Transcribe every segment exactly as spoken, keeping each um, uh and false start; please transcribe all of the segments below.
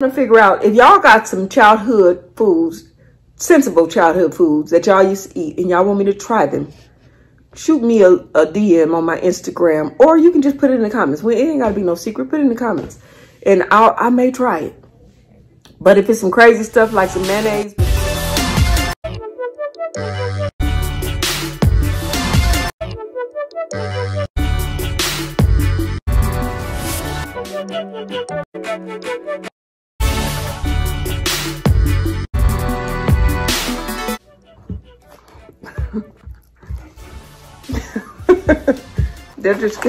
to figure out if y'all got some childhood foods, sensible childhood foods that y'all used to eat and y'all want me to try them. Shoot me a, a D M on my Instagram, or you can just put it in the comments. Well, it ain't got to be no secret. Put it in the comments and I'll, I may try it. But if it's some crazy stuff like some mayonnaise. They're just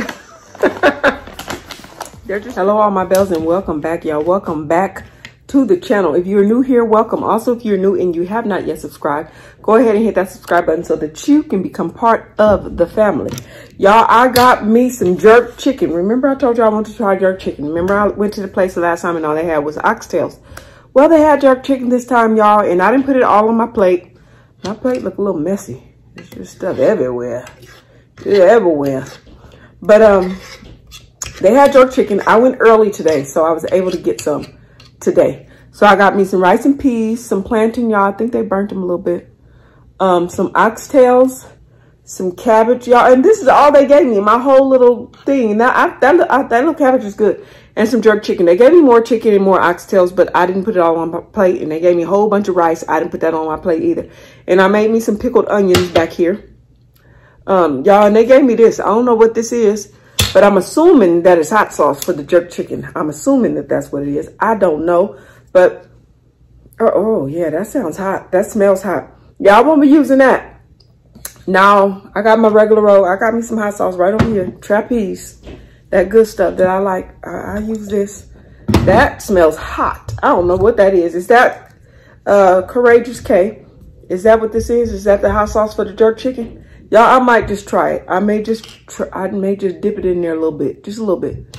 they're just hello all my bells and welcome back, y'all. Welcome back to the channel. If you're new here, welcome. Also, if you're new and you have not yet subscribed, go ahead and hit that subscribe button so that you can become part of the family. Y'all, I got me some jerk chicken. Remember I told y'all I wanted to try jerk chicken. Remember I went to the place the last time and all they had was oxtails. Well, they had jerk chicken this time, y'all, and I didn't put it all on my plate. My plate looked a little messy. There's just stuff everywhere. Yeah, everywhere. But um, they had jerk chicken. I went early today, so I was able to get some today. So I got me some rice and peas, some plantain, y'all. I think they burnt them a little bit. Um, some oxtails, some cabbage, y'all. And this is all they gave me, my whole little thing. Now I, that, I, that little cabbage is good. And some jerk chicken. They gave me more chicken and more oxtails, but I didn't put it all on my plate. And they gave me a whole bunch of rice. I didn't put that on my plate either. And I made me some pickled onions back here. Um, y'all, and they gave me this. I don't know what this is, but I'm assuming that it's hot sauce for the jerk chicken. I'm assuming that that's what it is. I don't know, but, oh, oh yeah, that sounds hot. That smells hot. Y'all won't be using that. Now, I got my regular roll. I got me some hot sauce right over here. Trapeze, that good stuff that I like. I, I use this. That smells hot. I don't know what that is. Is that uh, Courageous K? Is that what this is? Is that the hot sauce for the jerk chicken? Y'all, I might just try it. I may just try, I may just dip it in there a little bit, just a little bit.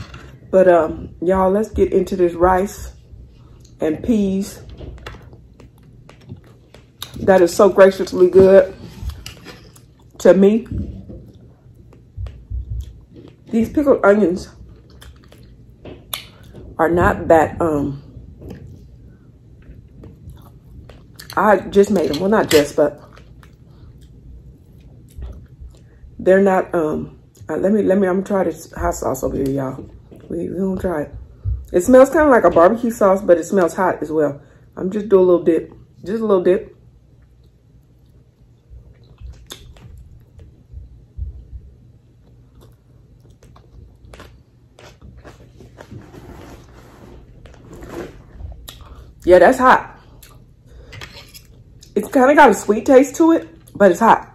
But um, y'all, let's get into this rice and peas. That is so graciously good to me. These pickled onions are not that um. I just made them. Well, not just, but. They're not, um, uh, let me, let me, I'm gonna try this hot sauce over here, y'all. We, we gonna try it. It smells kind of like a barbecue sauce, but it smells hot as well. I'm just doing a little dip, just a little dip. Yeah, that's hot. It's kind of got a sweet taste to it, but it's hot.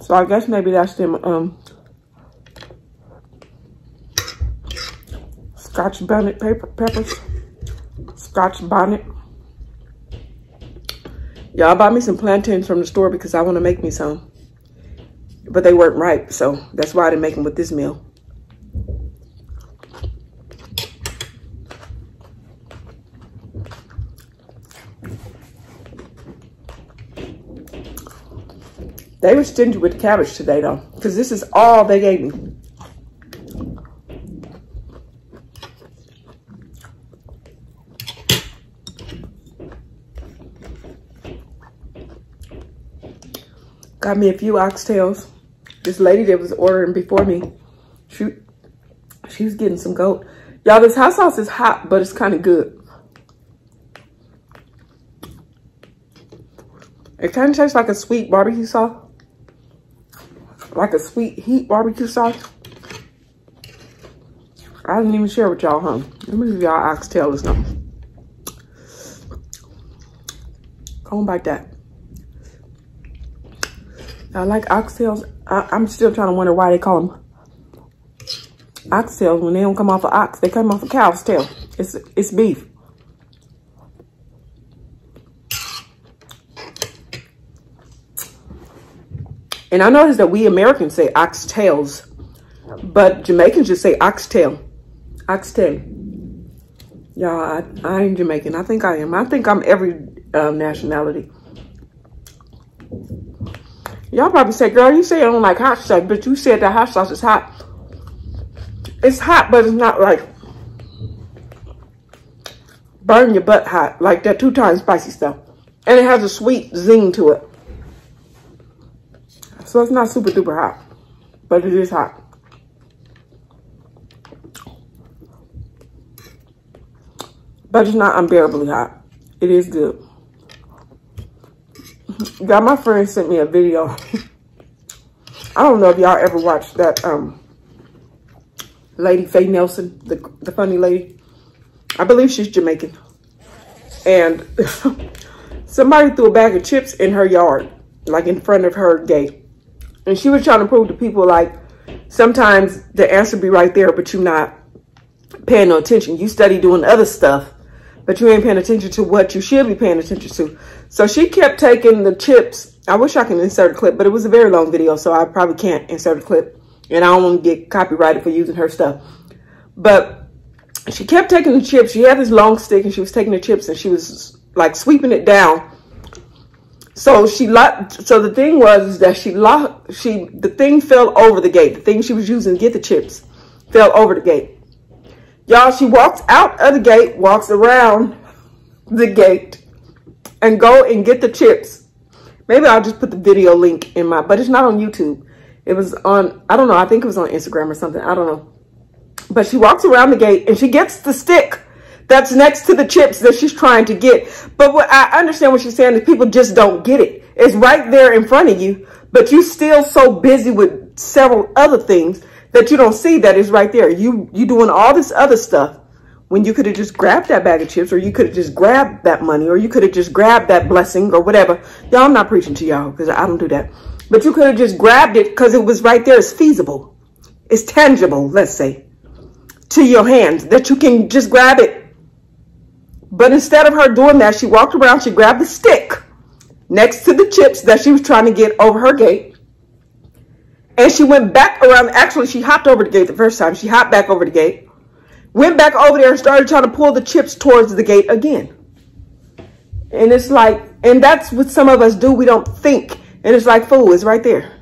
So I guess maybe that's them um, Scotch bonnet paper, peppers, Scotch bonnet. Y'all, bought me some plantains from the store because I want to make me some, but they weren't ripe, so that's why I didn't make them with this meal. They were stingy with the cabbage today, though, because this is all they gave me. Got me a few oxtails. This lady that was ordering before me, she, she was getting some goat. Y'all, this hot sauce is hot, but it's kind of good. It kind of tastes like a sweet barbecue sauce. Like a sweet heat barbecue sauce. I didn't even share with y'all, huh? Let me give y'all oxtail or something. Go on bite that. I like oxtails. I, I'm still trying to wonder why they call them oxtails when they don't come off of ox. They come off of cow's tail. It's, it's beef. And I noticed that we Americans say oxtails, but Jamaicans just say oxtail, oxtail. Y'all, I, I ain't Jamaican. I think I am. I think I'm every uh, nationality. Y'all probably say, girl, you say I don't like hot sauce, but you said that hot sauce is hot. It's hot, but it's not like, burn your butt hot like that two times spicy stuff. And it has a sweet zing to it. So it's not super duper hot, but it is hot. But it's not unbearably hot. It is good. God, my friend sent me a video. I don't know if y'all ever watched that um, Lady Faye Nelson, the, the funny lady. I believe she's Jamaican. And somebody threw a bag of chips in her yard, like in front of her gate. And she was trying to prove to people, like, sometimes the answer be right there, but you're not paying no attention. You study doing other stuff, but you ain't paying attention to what you should be paying attention to. So she kept taking the chips. I wish I can insert a clip, but it was a very long video, so I probably can't insert a clip. And I don't want to get copyrighted for using her stuff. But she kept taking the chips. She had this long stick, and she was taking the chips, and she was, like, sweeping it down. So she locked. So the thing was is that she locked. She the thing fell over the gate. The thing she was using to get the chips fell over the gate. Y'all, she walks out of the gate, walks around the gate, and go and get the chips. Maybe I'll just put the video link in my, but it's not on YouTube. It was on, I don't know, I think it was on Instagram or something. I don't know. But she walks around the gate, and she gets the stick that's next to the chips that she's trying to get. But what I understand what she's saying is people just don't get it. It's right there in front of you, but you're still so busy with several other things that you don't see that it's right there. You you doing all this other stuff when you could have just grabbed that bag of chips, or you could have just grabbed that money, or you could have just grabbed that blessing or whatever. Y'all, I'm not preaching to y'all because I don't do that. But you could have just grabbed it because it was right there. It's feasible. It's tangible, let's say, to your hands that you can just grab it. But instead of her doing that, she walked around, she grabbed the stick next to the chips that she was trying to get over her gate. And she went back around. Actually, she hopped over the gate the first time. She hopped back over the gate, went back over there and started trying to pull the chips towards the gate again. And it's like, and that's what some of us do. We don't think. And it's like, fool, it's right there.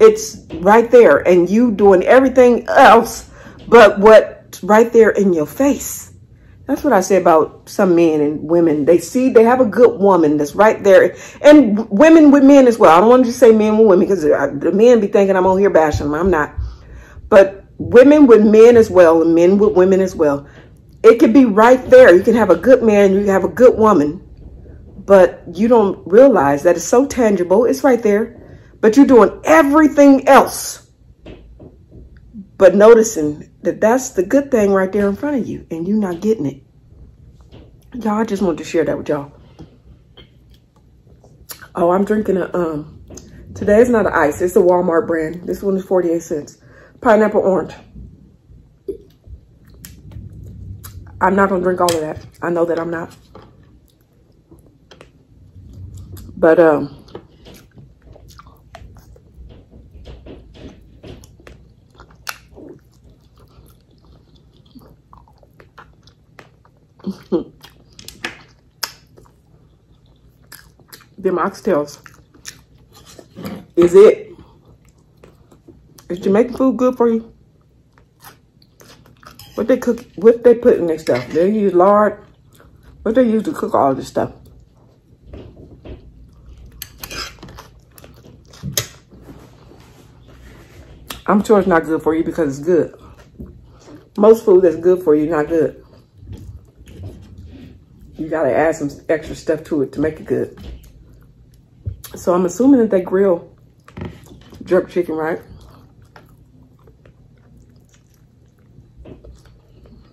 It's right there. And you doing everything else but what's right there in your face. That's what I say about some men and women. They see, they have a good woman that's right there. And women with men as well. I don't want to just say men with women because the men be thinking I'm on here bashing them. I'm not. But women with men as well and men with women as well. It could be right there. You can have a good man, you can have a good woman, but you don't realize that it's so tangible. It's right there. But you're doing everything else but noticing that that's the good thing right there in front of you, and you're not getting it. Y'all, I just wanted to share that with y'all. Oh, I'm drinking a, um, today is not an ice, it's a Walmart brand. This one is forty-eight cents. Pineapple orange. I'm not gonna drink all of that. I know that I'm not. But, um, them oxtails is it. Is Jamaican food good for you? What they cook, what they put in their stuff? They use lard. What they use to cook all this stuff? I'm sure it's not good for you because it's good. Most food that's good for you is not good. You gotta add some extra stuff to it to make it good. So I'm assuming that they grill jerk chicken, right?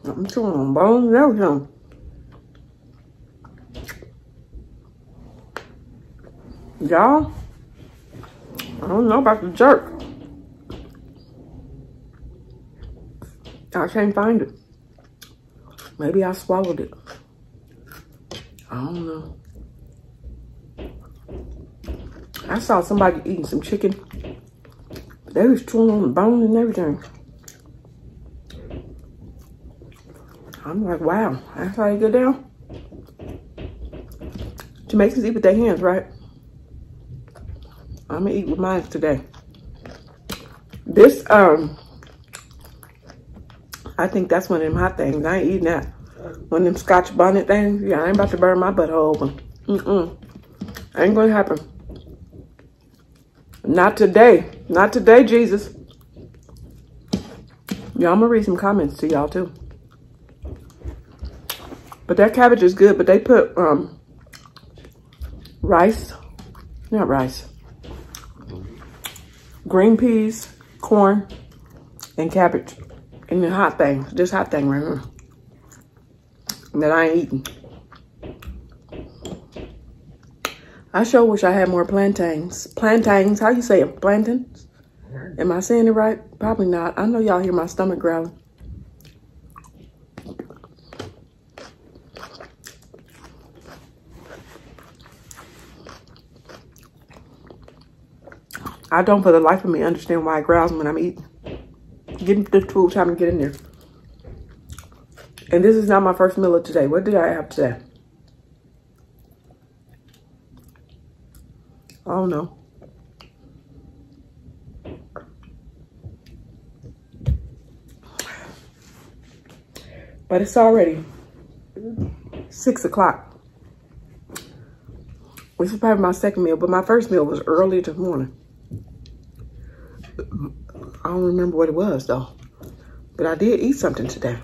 I'm chewing on bones and everything. Y'all, I don't know about the jerk. I can't find it. Maybe I swallowed it. I don't know. I saw somebody eating some chicken. They was chewing on the bone and everything. I'm like, wow, that's how you get down? Jamaicans eat with their hands, right? I'm gonna eat with mine today. This, um, I think that's one of them hot things. I ain't eating that. One of them scotch bonnet things. Yeah, I ain't about to burn my butthole open. Mm-mm. Ain't gonna happen. Not today. Not today, Jesus. Y'all, I'm gonna read some comments to y'all too. But that cabbage is good, but they put um rice, not rice, green peas, corn, and cabbage in the hot thing. This hot thing right here that I ain't eating. I sure wish I had more plantains. Plantains, how you say it? Plantains? Am I saying it right? Probably not. I know y'all hear my stomach growling. I don't for the life of me understand why it growls when I'm eating. Give the food time to get in there. And this is not my first meal of today. What did I have today? I don't know. But it's already six o'clock. This is probably my second meal, but my first meal was early this morning. I don't remember what it was though, but I did eat something today.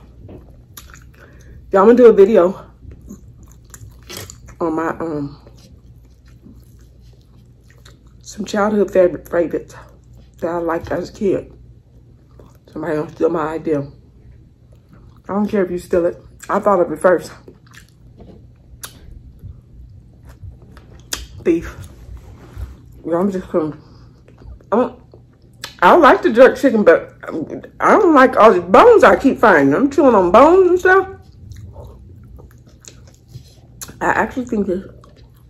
Y'all, I'm gonna do a video on my um some childhood favorite favorites that I liked as a kid. Somebody don't steal my idea. I don't care if you steal it. I thought of it first. Beef. Y'all, I'm just gonna. I don't, I don't like the jerk chicken, but I don't like all these bones I keep finding. I'm chewing on bones and stuff. I actually think the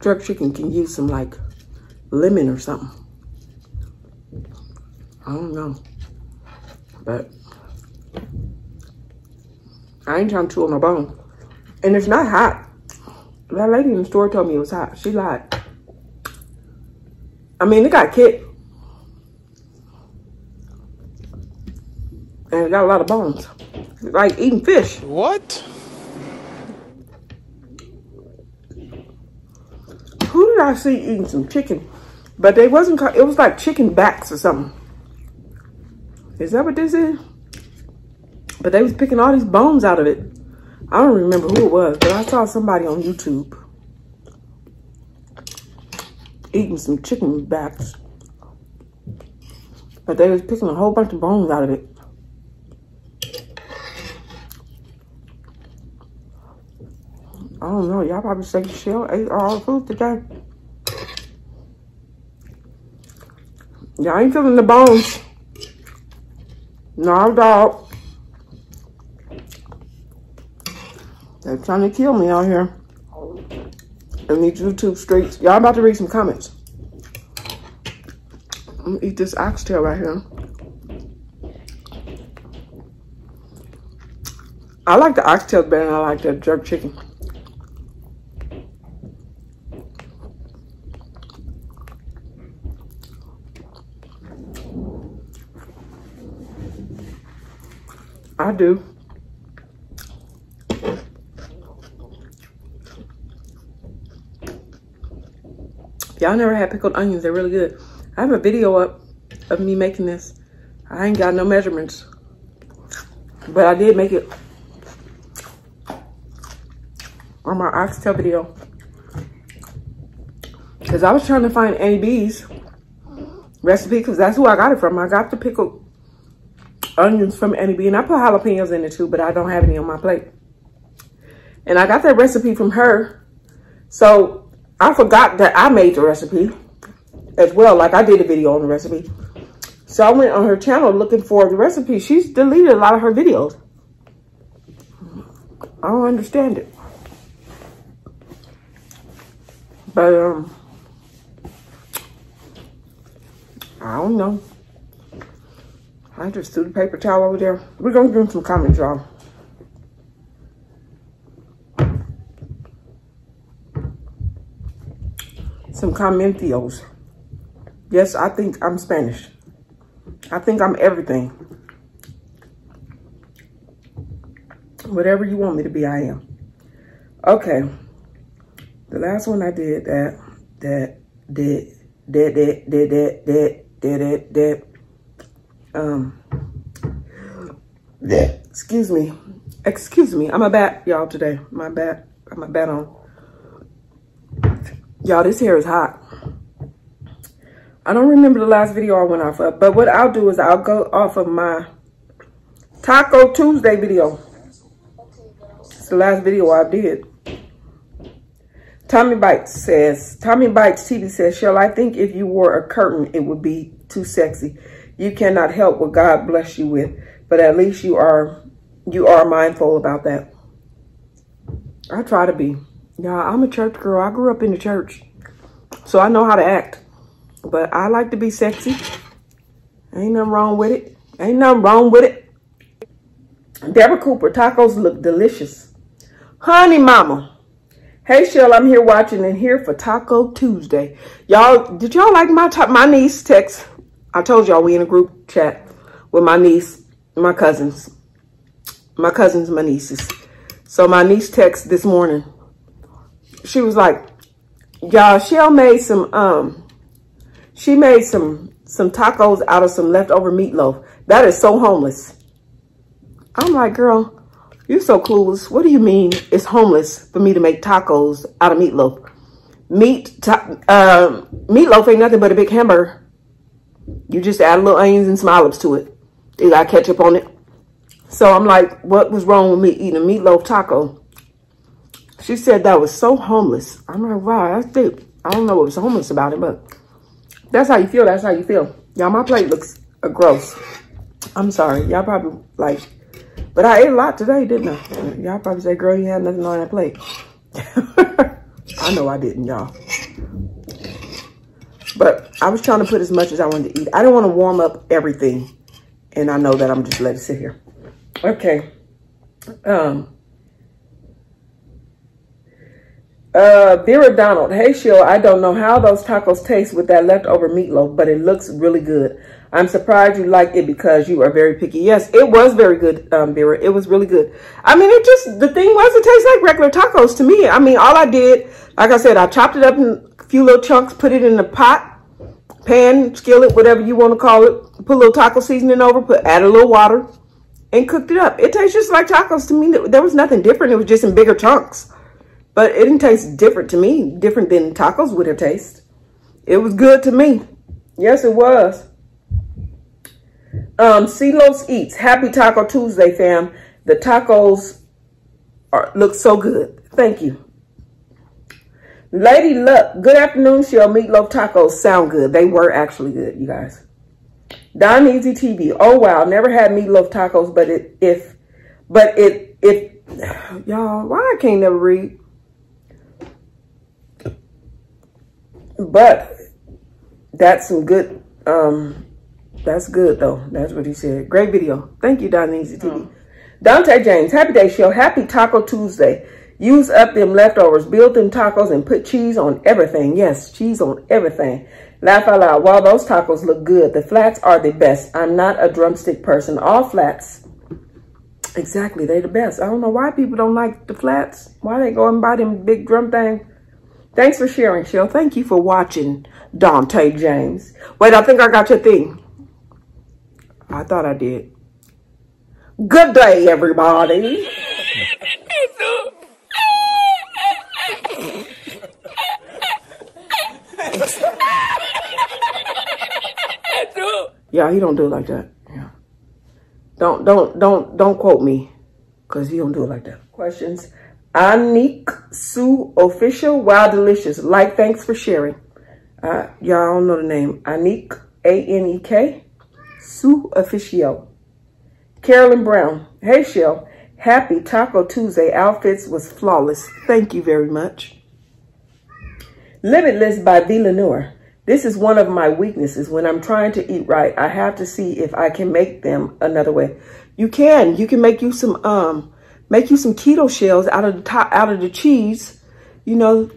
jerk chicken can use some, like, lemon or something. I don't know. But I ain't trying to chew on no bone. And it's not hot. That lady in the store told me it was hot. She lied. I mean, it got kicked. And it got a lot of bones. It's like eating fish. What? Who did I see eating some chicken? But they wasn't, it was like chicken backs or something. Is that what this is? But they was picking all these bones out of it. I don't remember who it was, but I saw somebody on YouTube eating some chicken backs. But they was picking a whole bunch of bones out of it. I don't know, y'all probably say she'll ate all the food today. Y'all ain't feeling the bones. No, dog. They're trying to kill me out here in these YouTube streets. Y'all about to read some comments. I'm gonna eat this oxtail right here. I like the oxtail better than I like the jerk chicken. I do. Y'all never had pickled onions. They're really good. I have a video up of me making this. I ain't got no measurements, but I did make it on my oxtail video because I was trying to find Annie B's recipe because that's who I got it from. I got the pickled onions from Annie B, and I put jalapenos in it too, but I don't have any on my plate. And I got that recipe from her, so I forgot that I made the recipe as well. Like, I did a video on the recipe, so I went on her channel looking for the recipe. She's deleted a lot of her videos. I don't understand it, but um, I don't know. I just threw the paper towel over there. We're gonna give them some comments, y'all. Some commentios. Yes, I think I'm Spanish. I think I'm everything. Whatever you want me to be, I am. Okay. The last one I did that, that, did, did, did, did, did, did, did, did, um, that. Excuse me. Excuse me. I'm a bat, y'all, today. My bat. I'm a bat on. Y'all, this hair is hot. I don't remember the last video I went off of, but what I'll do is I'll go off of my Taco Tuesday video. It's the last video I did. Tommy Bites says, Tommy Bites T V says, Shell, I think if you wore a curtain, it would be too sexy. You cannot help what God bless you with, but at least you are, you are mindful about that. I try to be. Y'all, I'm a church girl. I grew up in the church, so I know how to act, but I like to be sexy. Ain't nothing wrong with it. Ain't nothing wrong with it. Deborah Cooper, tacos look delicious. Honey mama. Hey, Shell, I'm here watching and here for Taco Tuesday. Y'all, did y'all like my my niece text? I told y'all we in a group chat with my niece, my cousins. My cousins, my nieces. So my niece text this morning. She was like, y'all, Shell made some, um, she made some, some tacos out of some leftover meatloaf. That is so homeless. I'm like, girl, you're so clueless. What do you mean it's homeless for me to make tacos out of meatloaf? Meat, uh, meatloaf ain't nothing but a big hamburger. You just add a little onions and some olives to it. You got ketchup on it. So I'm like, what was wrong with me eating a meatloaf taco? She said that was so homeless. I'm like, wow, that's deep. I don't know what was homeless about it, but that's how you feel. That's how you feel. Y'all, my plate looks uh, gross. I'm sorry. Y'all probably like... But I ate a lot today, didn't I? Y'all probably say, girl, you had nothing on that plate. I know I didn't, y'all. But I was trying to put as much as I wanted to eat. I didn't want to warm up everything. And I know that I'm just letting it sit here. Okay. Um. Uh, Vera Donald. Hey, Shell, I don't know how those tacos taste with that leftover meatloaf, but it looks really good. I'm surprised you like it because you are very picky. Yes, it was very good, um, Vera. It was really good. I mean, it just, the thing was, it tastes like regular tacos to me. I mean, all I did, like I said, I chopped it up in a few little chunks, put it in the pot, pan, skillet, whatever you want to call it. Put a little taco seasoning over, put, add a little water, and cooked it up. It tastes just like tacos to me. There was nothing different. It was just in bigger chunks. But it didn't taste different to me, different than tacos would have tasted. It was good to me. Yes, it was. Um, Celos Eats. Happy Taco Tuesday, fam. The tacos are, look so good. Thank you. Lady Luck. Good afternoon, Shell. Meatloaf tacos sound good. They were actually good, you guys. Don Easy T V. Oh, wow. Never had meatloaf tacos, but it, if, but it, if, y'all, why I can't never read? But that's some good, um, that's good though. That's what he said. Great video. Thank you, Donizzi T V. Oh. Dante James, happy day, Shell. Happy Taco Tuesday. Use up them leftovers, build them tacos, and put cheese on everything. Yes, cheese on everything. Laugh out loud. While those tacos look good, the flats are the best. I'm not a drumstick person. All flats, exactly, they the best. I don't know why people don't like the flats. Why they go and buy them big drum things? Thanks for sharing, Shell. Thank you for watching, Dante James. Wait, I think I got your thing. I thought I did. Good day, everybody. Yeah, he don't do it like that. Yeah. Don't, don't, don't, don't quote me, because he don't do it like that. Questions? Anik Sue Official. Wow, delicious. Like, thanks for sharing. Uh, y'all don't know the name. Anik, A N E K, Sue Official. Carolyn Brown. Hey, Shell. Happy Taco Tuesday. Outfits was flawless. Thank you very much. Limitless by V. Lenore. This is one of my weaknesses. When I'm trying to eat right, I have to see if I can make them another way. You can. You can make you some... um. Make you some keto shells out of the top, out of the cheese. You know,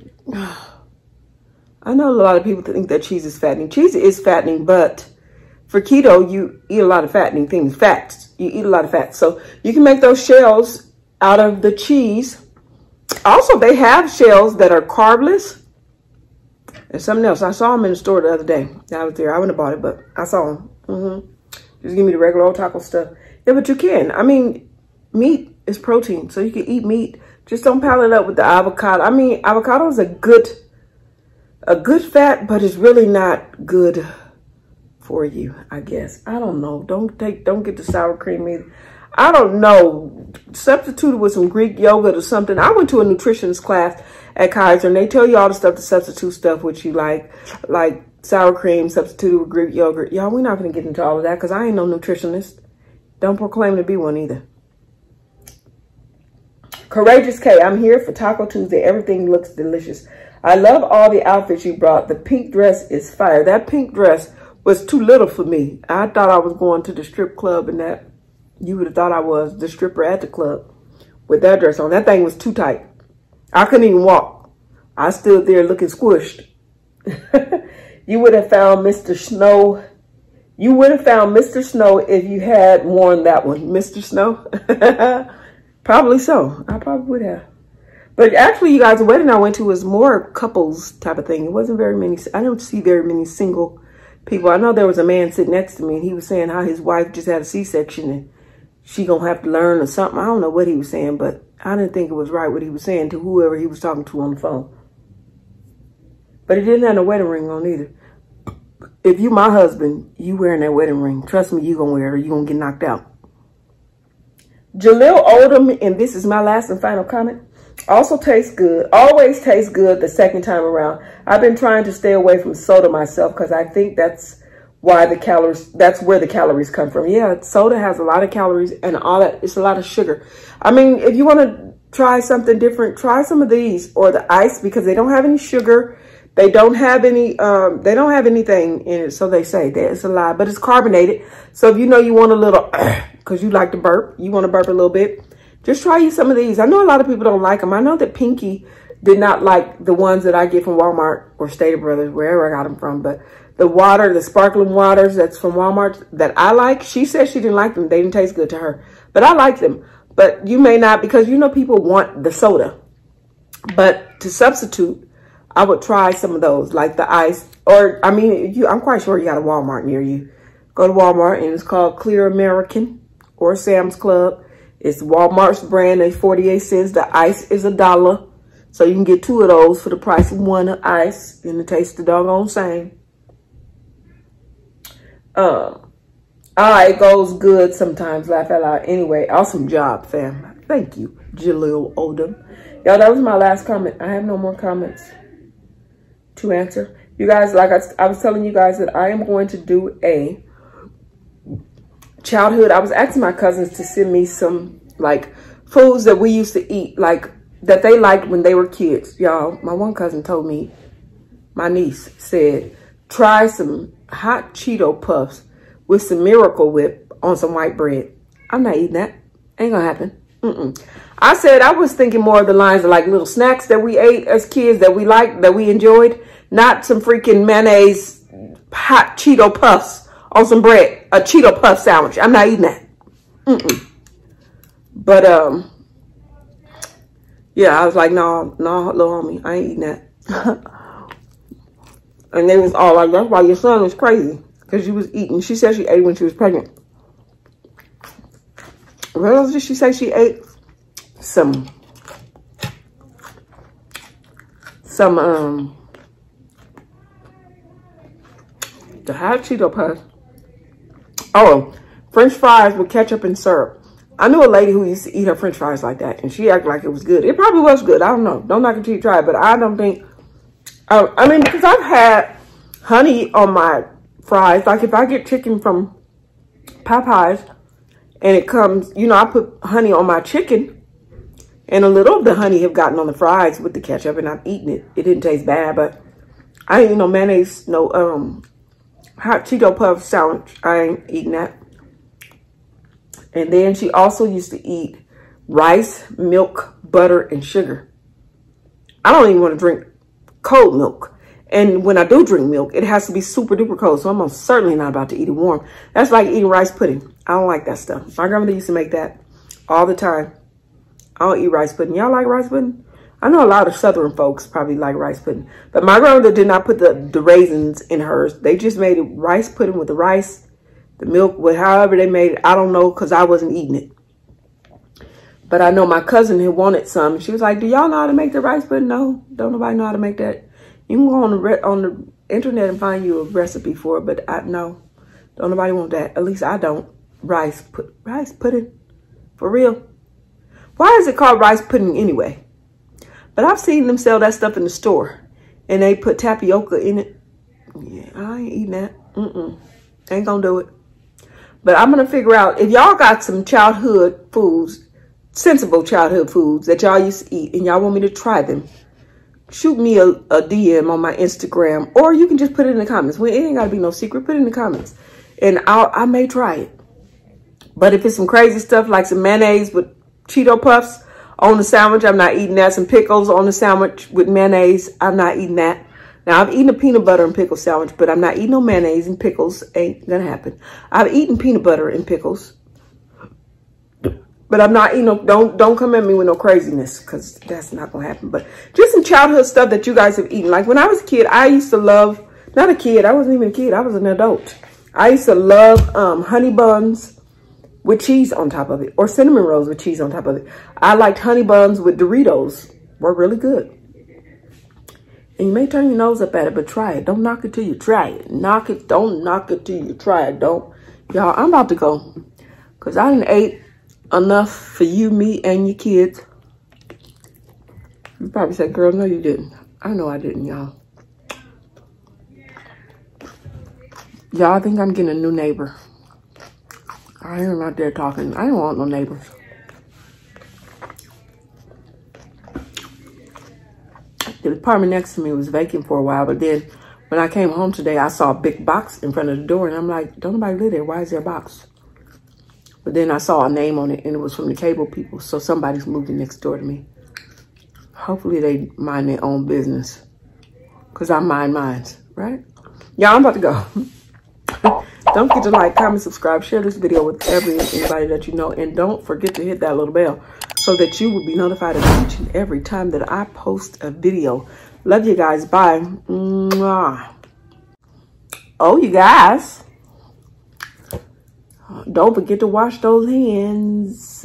I know a lot of people think that cheese is fattening. Cheese is fattening, but for keto, you eat a lot of fattening things. Fats. You eat a lot of fats. So you can make those shells out of the cheese. Also, they have shells that are carbless. There's something else. I saw them in the store the other day. I was there. I wouldn't have bought it, but I saw them. Mm-hmm. Just give me the regular old taco stuff. Yeah, but you can. I mean, meat is protein, so you can eat meat. Just don't pile it up with the avocado. I mean, avocado is a good, a good fat, but it's really not good for you, I guess. I don't know. Don't take, don't get the sour cream either. I don't know. Substitute it with some Greek yogurt or something. I went to a nutritionist class at Kaiser, and they tell you all the stuff to substitute stuff which you like, like sour cream, substitute with Greek yogurt. Y'all, we're not going to get into all of that because I ain't no nutritionist. Don't proclaim to be one either. Courageous K, I'm here for Taco Tuesday. Everything looks delicious. I love all the outfits you brought. The pink dress is fire. That pink dress was too little for me. I thought I was going to the strip club, and that you would have thought I was the stripper at the club with that dress on. That thing was too tight. I couldn't even walk. I stood there looking squished. You would have found Mister Snow. You would have found Mister Snow if you had worn that one. Mister Snow? Probably so. I probably would have. But actually, you guys, the wedding I went to was more couples type of thing. It wasn't very many. I don't see very many single people. I know there was a man sitting next to me, and he was saying how his wife just had a C-section, and she gonna have to learn or something. I don't know what he was saying, but I didn't think it was right what he was saying to whoever he was talking to on the phone. But he didn't have a wedding ring on either. If you my husband, you wearing that wedding ring. Trust me, you gonna wear it or you gonna get knocked out. Jalil Odom, and this is my last and final comment, also tastes good. Always tastes good the second time around. I've been trying to stay away from soda myself because I think that's why the calories, that's where the calories come from. Yeah, soda has a lot of calories and all that. It's a lot of sugar. I mean, if you want to try something different, try some of these or the ice, because they don't have any sugar. They don't have any, um, they don't have anything in it. So they say that it's a lie, but it's carbonated. So if you know you want a little, cause you like to burp, you want to burp a little bit, just try you some of these. I know a lot of people don't like them. I know that Pinky did not like the ones that I get from Walmart or Stater Brothers, wherever I got them from. But the water, the sparkling waters that's from Walmart that I like, she said she didn't like them. They didn't taste good to her, but I like them. But you may not, because you know people want the soda. But to substitute, I would try some of those, like the ice, or I mean, you, I'm quite sure you got a Walmart near you. Go to Walmart, and it's called Clear American or Sam's Club. It's Walmart's brand. It's forty-eight cents. The ice is a dollar, so you can get two of those for the price of one of ice, and it tastes the doggone same. Um, ah, it goes good sometimes. Laugh out loud. Anyway, awesome job, fam. Thank you, Jalil Odom. Y'all, that was my last comment. I have no more comments to answer. You guys, like I, I was telling you guys that I am going to do a childhood. I was asking my cousins to send me some like foods that we used to eat, like that they liked when they were kids. Y'all, my one cousin told me, my niece said, try some hot Cheeto puffs with some Miracle Whip on some white bread. I'm not eating that. Ain't gonna happen. Mm-mm. I said I was thinking more of the lines of like little snacks that we ate as kids that we liked, that we enjoyed, not some freaking mayonnaise hot Cheeto puffs on some bread, a Cheeto puff sandwich. I'm not eating that. Mm-mm. But um, yeah, I was like, no, no, little homie, I ain't eating that. And they was all like, that's why your son was crazy, because she was eating. She said she ate when she was pregnant. What else did she say she ate? Some, some, um, the hot Cheeto puffs. Oh, French fries with ketchup and syrup. I knew a lady who used to eat her French fries like that, and she acted like it was good. It probably was good. I don't know. Don't knock it till you try it, but I don't think, uh, I mean, because I've had honey on my fries. Like if I get chicken from Popeye's, and it comes, you know, I put honey on my chicken, and a little of the honey have gotten on the fries with the ketchup, and I'm eating it. It didn't taste bad, but I ain't eating no mayonnaise, no um, hot Cheeto puff sandwich. I ain't eating that. And then she also used to eat rice, milk, butter, and sugar. I don't even want to drink cold milk. And when I do drink milk, it has to be super duper cold. So I'm most certainly not about to eat it warm. That's like eating rice pudding. I don't like that stuff. My grandmother used to make that all the time. I don't eat rice pudding. Y'all like rice pudding? I know a lot of Southern folks probably like rice pudding, but my grandmother did not put the, the raisins in hers. They just made it rice pudding with the rice, the milk, with however they made it. I don't know, because I wasn't eating it. But I know my cousin who wanted some. She was like, do y'all know how to make the rice pudding? No, don't nobody know how to make that. You can go on the, re on the internet and find you a recipe for it, but I no, don't nobody want that. At least I don't. Rice, put, rice pudding, for real. Why is it called rice pudding anyway? But I've seen them sell that stuff in the store, and they put tapioca in it. Yeah, I ain't eating that. Mm-mm. Ain't gonna do it. But I'm gonna figure out, if y'all got some childhood foods, sensible childhood foods that y'all used to eat, and y'all want me to try them, shoot me a, a D M on my Instagram, or you can just put it in the comments. Well, it ain't gotta be no secret. Put it in the comments, and I'll, I may try it. But if it's some crazy stuff like some mayonnaise with Cheeto Puffs on the sandwich, I'm not eating that. Some pickles on the sandwich with mayonnaise, I'm not eating that. Now, I've eaten a peanut butter and pickle sandwich, but I'm not eating no mayonnaise and pickles. Ain't gonna happen. I've eaten peanut butter and pickles, but I'm not eating no, don't, don't come at me with no craziness, because that's not gonna happen. But just some childhood stuff that you guys have eaten. Like when I was a kid, I used to love, not a kid, I wasn't even a kid, I was an adult. I used to love um, honey buns with cheese on top of it, or cinnamon rolls with cheese on top of it. I liked honey buns with Doritos, were really good. And you may turn your nose up at it, but try it. Don't knock it till you try it. Knock it, don't knock it till you try it. Don't, y'all, I'm about to go, because I done ate enough for you, me, and your kids. You probably said, girl, no you didn't. I know I didn't, y'all. Y'all, I think I'm getting a new neighbor. I ain't out there talking. I don't want no neighbors. The apartment next to me was vacant for a while, but then when I came home today, I saw a big box in front of the door, and I'm like, don't nobody live there. Why is there a box? But then I saw a name on it, and it was from the cable people, so somebody's moving next door to me. Hopefully they mind their own business, because I mind mine, right? Y'all, I'm about to go. Don't forget to like, comment, subscribe, share this video with every anybody that you know, and don't forget to hit that little bell so that you will be notified of each and every time that I post a video. Love you guys. Bye. Mwah. Oh, you guys, don't forget to wash those hands.